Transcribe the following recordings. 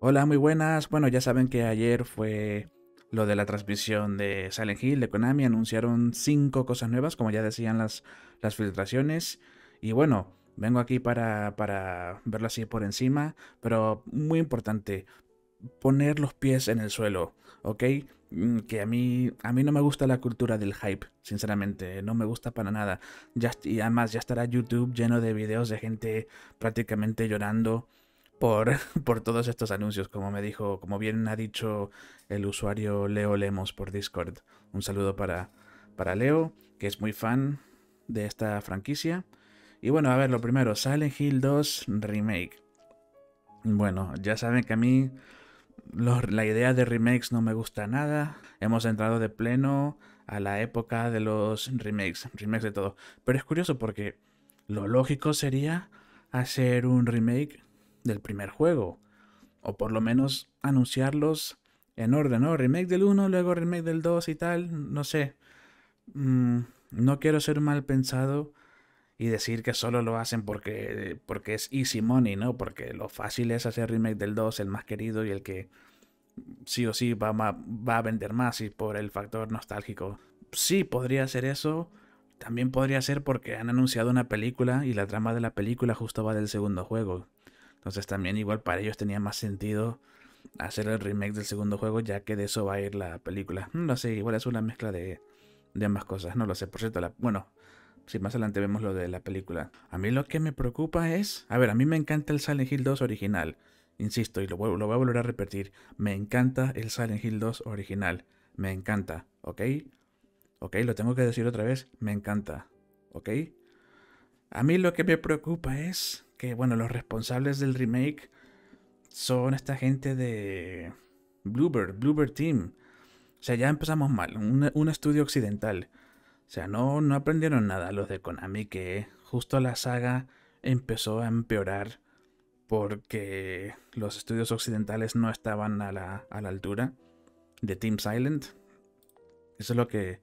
Hola, muy buenas. Bueno, ya saben que ayer fue lo de la transmisión de Silent Hill, de Konami. Anunciaron 5 cosas nuevas, como ya decían las filtraciones. Y bueno, vengo aquí para verlo así por encima. Pero muy importante, poner los pies en el suelo, ¿ok? Que a mí no me gusta la cultura del hype, sinceramente. No me gusta para nada. Y además ya estará YouTube lleno de videos de gente prácticamente llorando por todos estos anuncios, como bien ha dicho el usuario Leo Lemos por Discord. Un saludo para Leo, que es muy fan de esta franquicia. Y bueno, a ver, lo primero, Silent Hill 2 Remake. Bueno, ya saben que a mí la idea de remakes no me gusta nada. Hemos entrado de pleno a la época de los remakes de todo. Pero es curioso porque lo lógico sería hacer un remake del primer juego, o por lo menos anunciarlos en orden, ¿no? Remake del 1, luego remake del 2 y tal, no sé. No quiero ser mal pensado y decir que solo lo hacen porque es easy money, ¿no? Porque lo fácil es hacer remake del 2, el más querido y el que sí o sí va a vender más, y por el factor nostálgico. Sí, podría ser eso. También podría ser porque han anunciado una película y la trama de la película justo va del segundo juego. Entonces también igual para ellos tenía más sentido hacer el remake del segundo juego, ya que de eso va a ir la película. No sé, igual es una mezcla de ambas cosas, no lo sé. Por cierto, bueno, si más adelante vemos lo de la película. A mí lo que me preocupa es... A ver, a mí me encanta el Silent Hill 2 original. Insisto, y lo voy a volver a repetir. Me encanta el Silent Hill 2 original. Me encanta, ¿ok? Ok, lo tengo que decir otra vez. Me encanta, ¿ok? A mí lo que me preocupa es... que bueno, los responsables del remake son esta gente de Bloober Team. O sea, ya empezamos mal, un estudio occidental. O sea, no aprendieron nada los de Konami, que justo la saga empezó a empeorar porque los estudios occidentales no estaban a la altura de Team Silent. Eso es lo que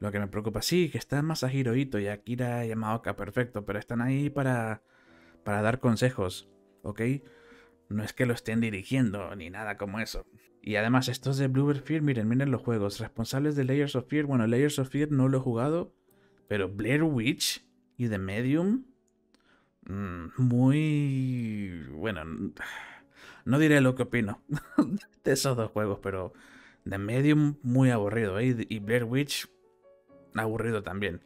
me preocupa. Sí, que está Masahiro Ito y Akira Maoka, perfecto, pero están ahí para dar consejos, ¿ok? No es que lo estén dirigiendo ni nada como eso. Y además estos de Bloober Team, miren los juegos. Responsables de Layers of Fear. Bueno, Layers of Fear no lo he jugado, pero Blair Witch y The Medium, muy... Bueno, no diré lo que opino de esos dos juegos, pero The Medium muy aburrido, ¿eh? Y Blair Witch aburrido también.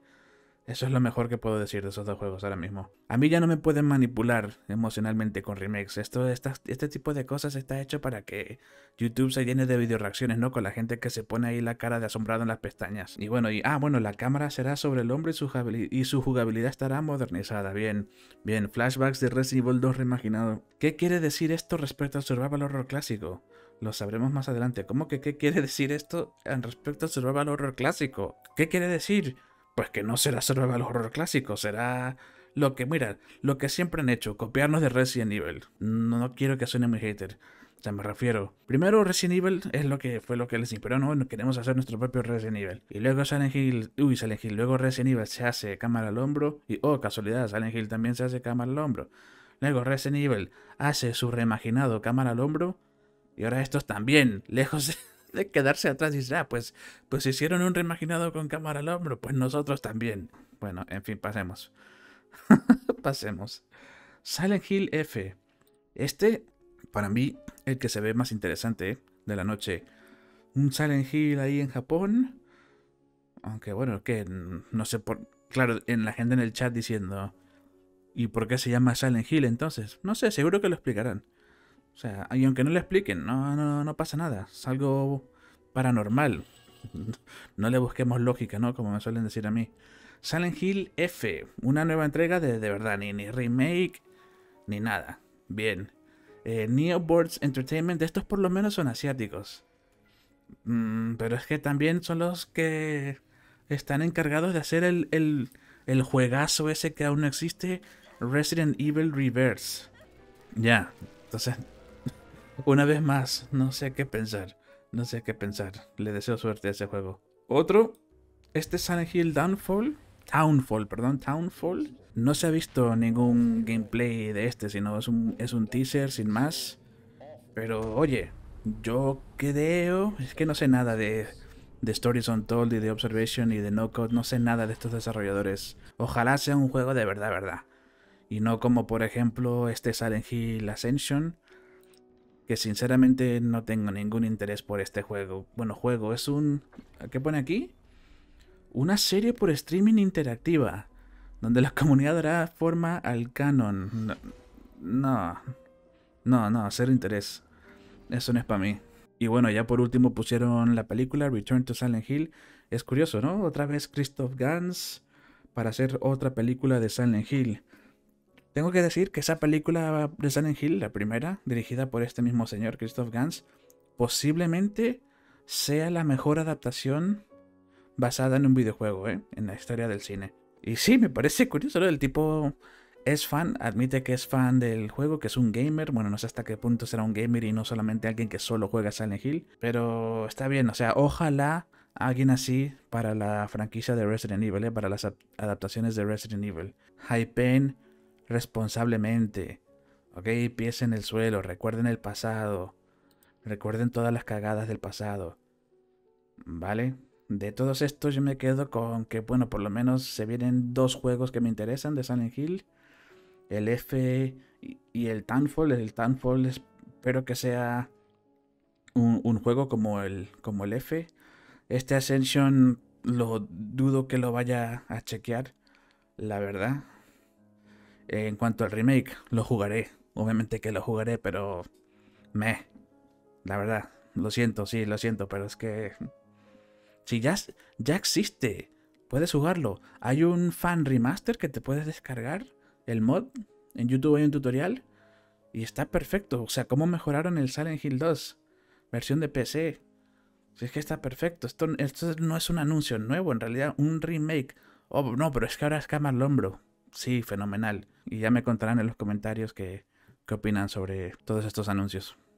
Eso es lo mejor que puedo decir de esos dos juegos ahora mismo. A mí ya no me pueden manipular emocionalmente con remakes. Este tipo de cosas está hecho para que YouTube se llene de videoreacciones, ¿no? Con la gente que se pone ahí la cara de asombrado en las pestañas. Y bueno, la cámara será sobre el hombro y su jugabilidad estará modernizada. Bien, bien, flashbacks de Resident Evil 2 reimaginado. ¿Qué quiere decir esto respecto al survival horror clásico? Lo sabremos más adelante. ¿Cómo que qué quiere decir esto respecto al survival horror clásico? ¿Qué quiere decir? Pues que no será survival horror clásico, será lo que, mira, lo que siempre han hecho, copiarnos de Resident Evil. No quiero que suene muy hater, o sea, me refiero. Primero Resident Evil es fue lo que les inspiró, no queremos hacer nuestro propio Resident Evil. Y luego Silent Hill, luego Resident Evil se hace cámara al hombro, y oh, casualidad, Silent Hill también se hace cámara al hombro. Luego Resident Evil hace su reimaginado cámara al hombro, y ahora estos también, lejos de quedarse atrás, y dice, ah, pues hicieron un reimaginado con cámara al hombro, pues nosotros también. Bueno, en fin, pasemos. Pasemos. Silent Hill F. Este, para mí, el que se ve más interesante, ¿eh? De la noche. Un Silent Hill ahí en Japón. Aunque bueno, que no sé por... Claro, la gente en el chat diciendo, ¿y por qué se llama Silent Hill entonces? No sé, seguro que lo explicarán. O sea, y aunque no le expliquen, no pasa nada. Es algo paranormal. No le busquemos lógica, ¿no? Como me suelen decir a mí. Silent Hill F. Una nueva entrega de verdad. Ni remake, ni nada. Bien. NeoBoards Entertainment. Estos por lo menos son asiáticos. Pero es que también son los que están encargados de hacer el juegazo ese que aún no existe. Resident Evil Reverse. Ya. Yeah. Entonces, una vez más, no sé qué pensar. No sé qué pensar. Le deseo suerte a ese juego. Otro, este Silent Hill Townfall. No se ha visto ningún gameplay de este, sino es un teaser sin más. Pero oye, yo creo, es que no sé nada de Stories Untold y de Observation y de No Code, no sé nada de estos desarrolladores. Ojalá sea un juego de verdad, verdad. Y no como por ejemplo este Silent Hill Ascension, que sinceramente no tengo ningún interés por este juego. Bueno, juego, es un... ¿qué pone aquí? Una serie por streaming interactiva, donde la comunidad dará forma al canon. No, cero interés. Eso no es para mí. Y bueno, ya por último pusieron la película Return to Silent Hill. Es curioso, ¿no? Otra vez Christoph Gans para hacer otra película de Silent Hill. Tengo que decir que esa película de Silent Hill, la primera, dirigida por este mismo señor, Christoph Gans, posiblemente sea la mejor adaptación basada en un videojuego, ¿eh? En la historia del cine. Y sí, me parece curioso, ¿no? El tipo es fan, admite que es fan del juego, que es un gamer. Bueno, no sé hasta qué punto será un gamer y no solamente alguien que solo juega Silent Hill. Pero está bien, o sea, ojalá alguien así para la franquicia de Resident Evil, ¿eh? Para las adaptaciones de Resident Evil. Hypen responsablemente, ok, pies en el suelo, recuerden el pasado, recuerden todas las cagadas del pasado, ¿vale? De todos estos yo me quedo con que, bueno, por lo menos se vienen dos juegos que me interesan de Silent Hill, el F y el Townfall. El Townfall espero que sea un juego como el F. Este Ascension lo dudo que lo vaya a chequear, la verdad. En cuanto al remake, lo jugaré. Obviamente que lo jugaré, pero... la verdad, lo siento, sí, lo siento, pero es que... si ya existe, puedes jugarlo. Hay un fan remaster que te puedes descargar, el mod. En YouTube hay un tutorial y está perfecto. O sea, cómo mejoraron el Silent Hill 2, versión de PC. Si es que está perfecto. Esto no es un anuncio nuevo, en realidad, un remake. Oh, no, pero es que ahora es Cama al Hombro. Sí, fenomenal. Y ya me contarán en los comentarios qué opinan sobre todos estos anuncios.